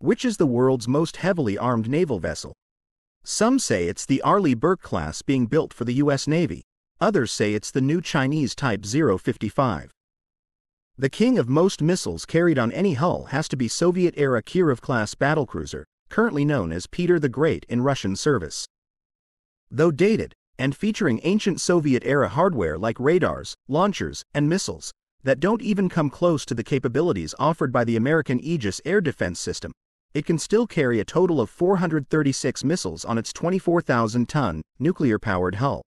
which is the world's most heavily armed naval vessel. Some say it's the Arleigh Burke-class being built for the U.S. Navy, others say it's the new Chinese Type 055. The king of most missiles carried on any hull has to be Soviet-era Kirov-class battlecruiser, currently known as Peter the Great in Russian service. Though dated, and featuring ancient Soviet-era hardware like radars, launchers, and missiles, that don't even come close to the capabilities offered by the American Aegis Air Defense System, it can still carry a total of 436 missiles on its 24,000-ton, nuclear-powered hull.